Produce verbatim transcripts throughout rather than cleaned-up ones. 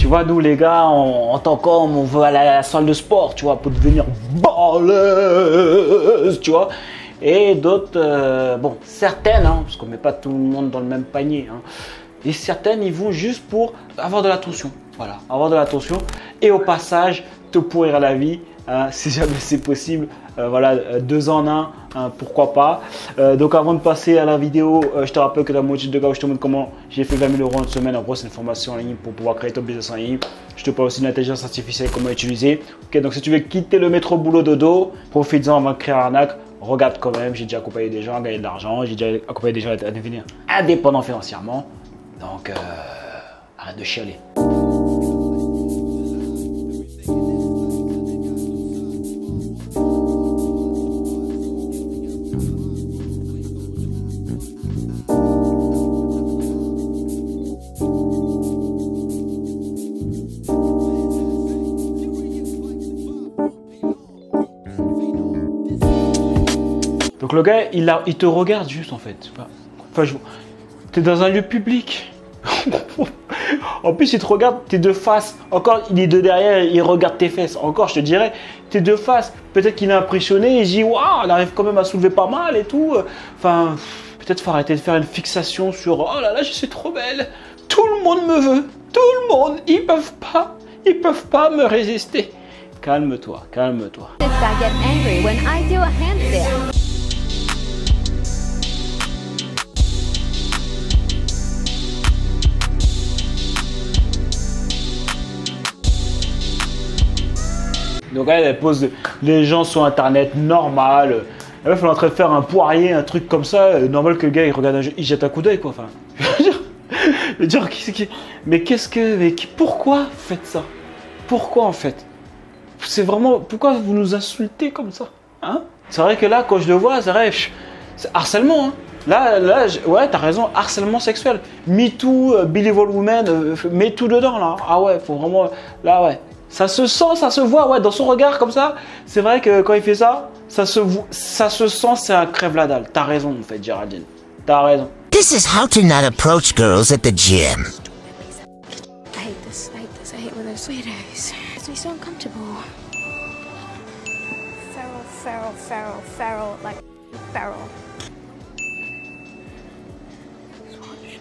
Tu vois, nous les gars, on, en tant qu'homme, on veut aller à la salle de sport, tu vois, pour devenir balèze, tu vois. Et d'autres, euh, bon, certaines, hein, parce qu'on ne met pas tout le monde dans le même panier, hein, et certaines, ils vont juste pour avoir de l'attention. Voilà, avoir de l'attention et au passage, te pourrir la vie, hein, si jamais c'est possible. Euh, voilà, deux en un, hein, pourquoi pas. Euh, donc avant de passer à la vidéo, euh, je te rappelle que dans mon titre de gars, je te montre comment j'ai fait vingt mille euros en semaine. En gros, c'est une formation en ligne pour pouvoir créer ton business en ligne. Je te parle aussi de l'intelligence artificielle, comment utiliser. Ok, donc si tu veux quitter le métro boulot dodo, profites-en avant de créer un arnaque. Regarde quand même, j'ai déjà accompagné des gens à gagner de l'argent, j'ai déjà accompagné des gens à devenir indépendants financièrement. Donc, euh, arrête de chialer. Donc le gars, il, a, il te regarde juste en fait. Enfin, je... T'es dans un lieu public. En plus, il te regarde, t'es de face. Encore, il est de derrière, il regarde tes fesses. Encore, je te dirais, t'es de face. Peut-être qu'il est impressionné et il dit, waouh, elle arrive quand même à soulever pas mal et tout. Enfin, peut-être faut arrêter de faire une fixation sur, oh là là, je suis trop belle. Tout le monde me veut. Tout le monde. Ils peuvent pas. Ils peuvent pas me résister. Calme-toi, calme-toi. Donc elle, elle pose les gens sur internet, normal. La meuf, elle est en train de faire un poirier, un truc comme ça. Normal que le gars, il regarde un jeu, il jette un coup d'œil, quoi. Enfin, je veux dire, mais qu'est-ce que, mais pourquoi vous faites ça? Pourquoi en fait? C'est vraiment, pourquoi vous nous insultez comme ça, hein? C'est vrai que là, quand je le vois, c'est vrai, c'est harcèlement, hein. Là, là, ouais, t'as raison, harcèlement sexuel. Me Too, uh, Believable Woman, uh, mets tout dedans, là. Ah ouais, faut vraiment, là, ouais. Ça se sent, ça se voit, ouais, dans son regard comme ça. C'est vrai que quand il fait ça, ça se, ça se sent, c'est un crève la dalle. T'as raison, en fait, Géraldine. T'as raison. This is how to not approach girls at the gym. I hate this, I hate this, I hate when there's weirdos. It's me so uncomfortable. Feral, feral, feral, feral, like feral. Just watch.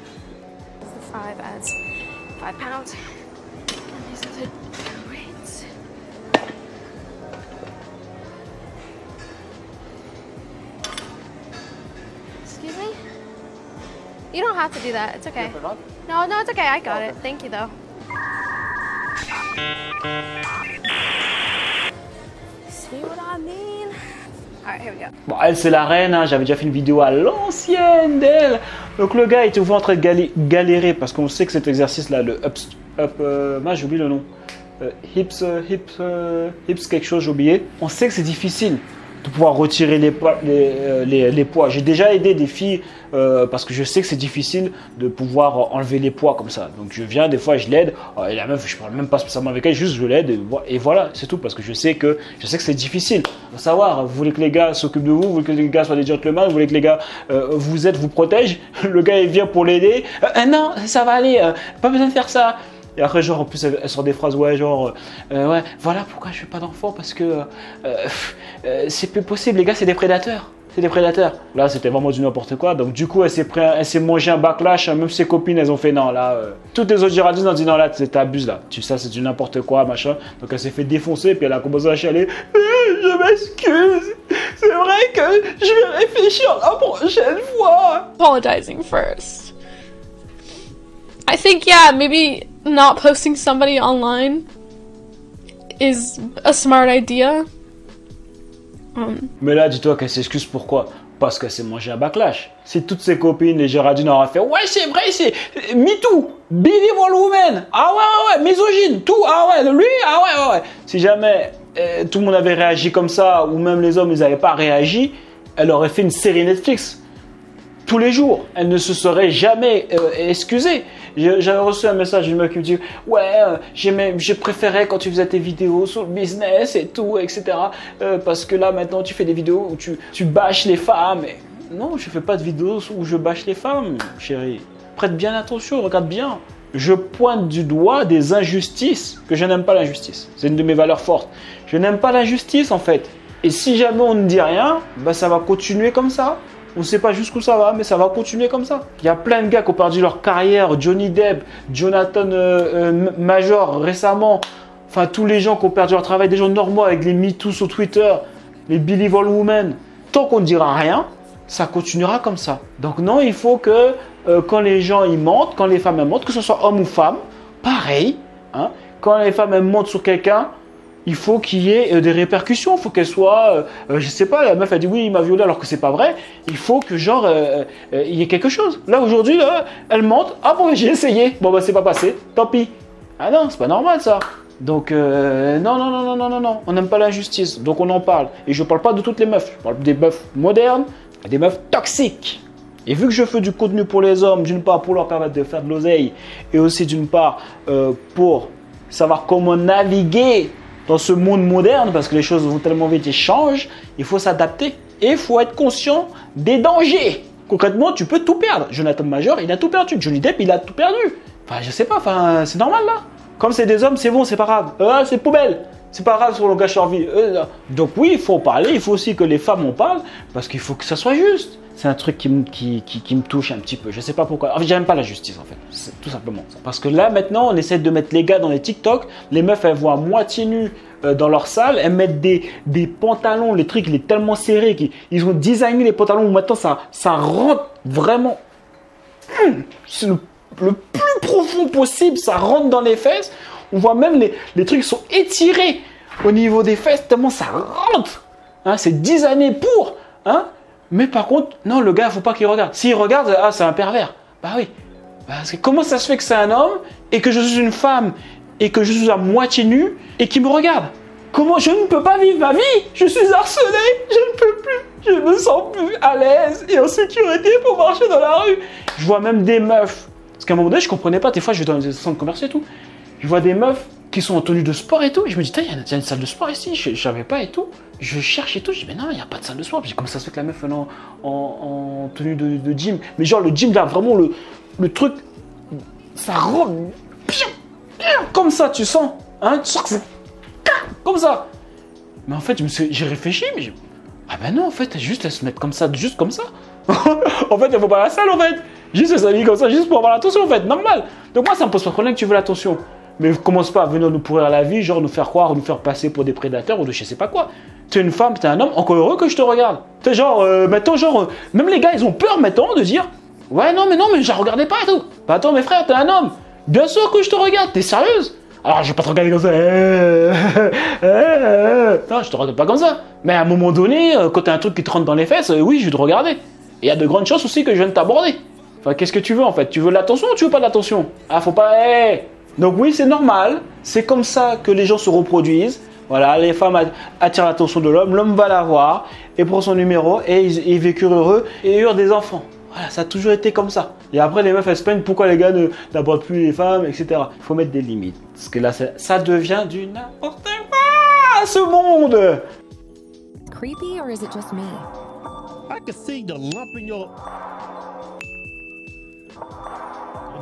There's the five ads. Five pounds. And these other... Excuse me? You don't have to do that. It's okay. No, no, it's okay. I got it. Thank you, though. See what I mean? All right, here we go. Bon, elle, c'est la reine, hein. J'avais déjà fait une vidéo à l'ancienne d'elle. Donc, le gars, il te voit en train de galé galérer parce qu'on sait que cet exercice-là, le up... up euh, moi, j'oublie le nom. Euh, hips, euh, hips, euh, hips, quelque chose, j'ai oublié. On sait que c'est difficile de pouvoir retirer les poids. Les, les, les poids. J'ai déjà aidé des filles euh, parce que je sais que c'est difficile de pouvoir enlever les poids comme ça. Donc je viens, des fois je l'aide, et la meuf, je ne parle même pas spécialement avec elle, juste je l'aide et, et voilà, c'est tout parce que je sais que, je sais que c'est difficile. Il faut savoir, vous voulez que les gars s'occupent de vous, vous voulez que les gars soient des gentlemen, vous voulez que les gars euh, vous aident, vous protègent, le gars il vient pour l'aider, euh, euh, non, ça va aller, euh, pas besoin de faire ça. Et après, genre, en plus, elle sort des phrases, ouais, genre, euh, ouais, voilà pourquoi je fais pas d'enfant, parce que euh, euh, c'est plus possible, les gars, c'est des prédateurs, c'est des prédateurs. Là, c'était vraiment du n'importe quoi, donc du coup, elle s'est mangée un backlash, hein, même ses copines, elles ont fait non, là, euh, toutes les autres Géraldines ont dit non, là, t'abuses, là, tu sais, c'est du n'importe quoi, machin. Donc, elle s'est fait défoncer, puis elle a commencé à chialer, je m'excuse, c'est vrai que je vais réfléchir la prochaine fois. Apologizing first. I think, yeah, maybe. Not posting somebody online is a smart idea. Um. Mais là, dis-toi qu'elle s'excuse pourquoi? Parce qu'elle s'est mangée un backlash. Si toutes ses copines, les Géraldines, auraient fait ouais, c'est vrai, c'est Me Too, Believable Woman, ah ouais, ouais, ouais, misogyne, tout, ah ouais, lui, ah ouais, ouais, ouais. Si jamais euh, tout le monde avait réagi comme ça, ou même les hommes, ils n'avaient pas réagi, elle aurait fait une série Netflix. Tous les jours, elle ne se serait jamais euh, excusée. J'avais reçu un message d'une meuf qui me dit « Ouais, euh, j'ai préféré quand tu faisais tes vidéos sur le business et tout, et cetera. Euh, parce que là, maintenant, tu fais des vidéos où tu, tu bâches les femmes. » Non, je fais pas de vidéos où je bâche les femmes, chérie. Prête bien attention, regarde bien. je pointe du doigt des injustices, que je n'aime pas l'injustice. C'est une de mes valeurs fortes. Je n'aime pas l'injustice, en fait. Et si jamais on ne dit rien, bah, ça va continuer comme ça. On ne sait pas jusqu'où ça va, mais ça va continuer comme ça. Il y a plein de gars qui ont perdu leur carrière. Johnny Depp, Jonathan euh, euh, Majors récemment. Enfin, tous les gens qui ont perdu leur travail, des gens normaux avec les MeToo sur Twitter, les Believe All Women. Tant qu'on ne dira rien, ça continuera comme ça. Donc non, il faut que euh, quand les gens ils mentent, quand les femmes elles mentent, que ce soit homme ou femme, pareil. Hein, quand les femmes elles mentent sur quelqu'un, il faut qu'il y ait euh, des répercussions. Il faut qu'elles soient, euh, je sais pas, la meuf a dit oui, il m'a violée alors que c'est pas vrai. Il faut que genre euh, euh, il y ait quelque chose. Là aujourd'hui, euh, elle mente. Ah bon, j'ai essayé. Bon bah c'est pas passé. Tant pis. Ah non, c'est pas normal ça. Donc, euh, non, non, non, non, non, non, on n'aime pas l'injustice, donc on en parle. Et je ne parle pas de toutes les meufs, je parle des meufs modernes, des meufs toxiques. Et vu que je fais du contenu pour les hommes, d'une part pour leur permettre de faire de l'oseille, et aussi d'une part euh, pour savoir comment naviguer dans ce monde moderne, parce que les choses vont tellement vite et changent, il faut s'adapter. Et il faut être conscient des dangers. Concrètement, tu peux tout perdre. Jonathan Majors, il a tout perdu. Johnny Depp, il a tout perdu. Enfin, je sais pas, enfin, c'est normal là. Comme c'est des hommes, c'est bon, c'est pas grave. Euh, c'est poubelle. C'est pas grave si on gâche leur vie. Euh, donc oui, il faut parler. Il faut aussi que les femmes en parlent parce qu'il faut que ça soit juste. C'est un truc qui me, qui, qui, qui me touche un petit peu. Je sais pas pourquoi. En fait, j'aime pas la justice en fait. Tout simplement. Parce que là, maintenant, on essaie de mettre les gars dans les TikTok. Les meufs, elles voient à moitié nues euh, dans leur salle. Elles mettent des, des pantalons. Le truc, il est tellement serré qu'ils ont designé les pantalons où maintenant, ça, ça rentre vraiment... Mmh, c'est le... le plus profond possible, ça rentre dans les fesses. On voit même les, les trucs sont étirés au niveau des fesses, tellement ça rentre. Hein, c'est dix années pour. Hein. Mais par contre, non, le gars, il ne faut pas qu'il regarde. S'il regarde, ah, c'est un pervers. Bah oui. Parce que comment ça se fait que c'est un homme et que je suis une femme et que je suis à moitié nue et qu'il me regarde? Comment je ne peux pas vivre ma vie? Je suis harcelé, je ne peux plus. Je me sens plus à l'aise et en sécurité pour marcher dans la rue. Je vois même des meufs. Parce qu'à un moment donné, je ne comprenais pas. Des fois, je vais dans des centres commerciaux et tout. Je vois des meufs qui sont en tenue de sport et tout. Et je me dis, il y, y a une salle de sport ici. Je ne savais pas et tout. Je cherche et tout. Je dis, mais non, il n'y a pas de salle de sport. Puis comment ça se fait que la meuf est en, en, en tenue de, de gym? Mais genre, le gym, là, vraiment, le, le truc, ça rentre comme ça, tu sens. Hein, tu sens que c'est comme ça. Mais en fait, j'ai réfléchi. Mais je... Ah ben non, en fait, juste, elles se mettent comme ça, juste comme ça. En fait, il ne faut pas la salle, en fait. Juste les amis comme ça, juste pour avoir l'attention en fait, normal. Donc moi ça me pose pas de problème que tu veux l'attention. Mais commence pas à venir nous pourrir la vie, genre nous faire croire, nous faire passer pour des prédateurs ou de je sais pas quoi. T'es une femme, t'es un homme, encore heureux que je te regarde. T'es genre, euh, maintenant genre, euh, même les gars ils ont peur maintenant de dire, ouais non mais non mais je la regardais pas et tout. Bah attends mes frères, t'es un homme, bien sûr que je te regarde, t'es sérieuse? Alors je vais pas te regarder comme ça. Non je te regarde pas comme ça. Mais à un moment donné, quand t'as un truc qui te rentre dans les fesses, euh, oui je vais te regarder. Et il y a de grandes chances aussi que je vienne t'aborder. Enfin, qu'est-ce que tu veux en fait? Tu veux l'attention ou tu veux pas l'attention? Ah, faut pas... Hey. Donc oui, c'est normal. C'est comme ça que les gens se reproduisent. Voilà, les femmes attirent l'attention de l'homme. L'homme va l'avoir et prend son numéro et ils, ils vécurent heureux et eurent des enfants. Voilà, ça a toujours été comme ça. Et après, les meufs, elles se plaignent pourquoi les gars n'abordent plus les femmes, et cetera. Il faut mettre des limites. Parce que là, ça, ça devient du n'importe quoi, ce monde. Creepy or is it just me? I can see the lump in your...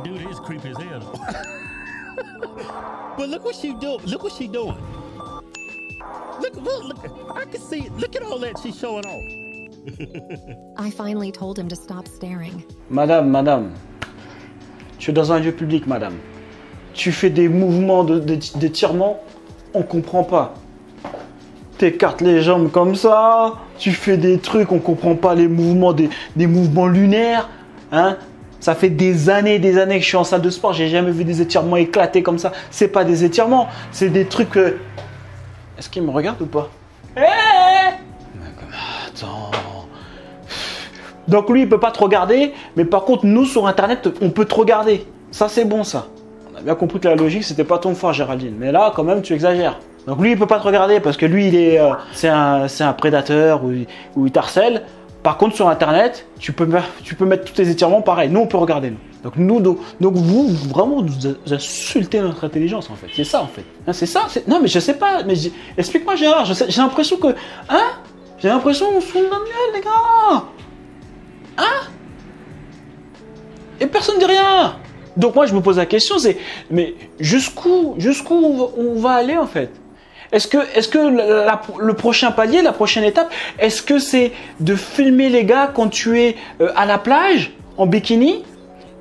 Dude is creepy as hell. But look what she do. Look what she doing. Look, look, look. I can see. Look at all that she's showing off. I finally told him to stop staring. Madame, madame. Tu es dans un lieu public, madame. Tu fais des mouvements de d'étirement. On comprend pas. T'écartes les jambes comme ça. Tu fais des trucs. On comprend pas les mouvements des des mouvements lunaires, hein. Ça fait des années, des années que je suis en salle de sport. J'ai jamais vu des étirements éclatés comme ça. C'est pas des étirements, c'est des trucs. Euh... Est-ce qu'il me regarde ou pas? Hé hey! Attends. Donc lui, il peut pas te regarder, mais par contre, nous sur Internet, on peut te regarder. Ça, c'est bon, ça. On a bien compris que la logique, c'était pas ton fort, Géraldine. Mais là, quand même, tu exagères. Donc lui, il peut pas te regarder parce que lui, il est, euh, c'est un, c'est un prédateur ou, ou il t'harcèle. Par contre, sur Internet, tu peux, tu peux mettre tous tes étirements pareil. Nous, on peut regarder. Nous. Donc, nous, donc, donc vous, vraiment, vous insultez notre intelligence, en fait. C'est ça, en fait. Hein, c'est ça. Non, mais je sais pas. Mais explique-moi, Gérard. J'ai l'impression que... Hein? J'ai l'impression qu'on se fout de la gueule, les gars. Hein? Et personne ne dit rien. Donc moi, je me pose la question, c'est mais jusqu'où jusqu'où on, on va aller en fait? Est-ce que, est-ce que la, la, le prochain palier, la prochaine étape, est-ce que c'est de filmer les gars quand tu es euh, à la plage, en bikini,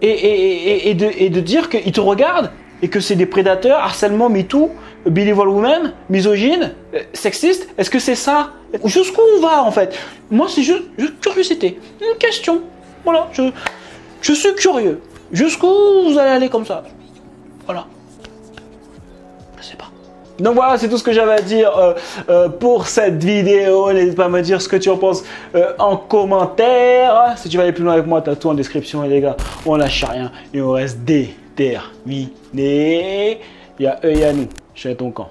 et, et, et, et, de, et de dire qu'ils te regardent et que c'est des prédateurs, harcèlement, MeToo, Believe All Women, misogyne, euh, sexiste? Est-ce que c'est ça? Jusqu'où on va en fait? Moi, c'est juste, juste curiosité, une question. Voilà, je, je suis curieux. Jusqu'où vous allez aller comme ça? Voilà. Je sais pas. Donc voilà, c'est tout ce que j'avais à dire euh, euh, pour cette vidéo. N'hésite pas à me dire ce que tu en penses euh, en commentaire. Si tu vas aller plus loin avec moi, t'as tout en description. Et les gars, on lâche rien et on reste déterminés. Il y a eux et à nous. Je suis à ton camp.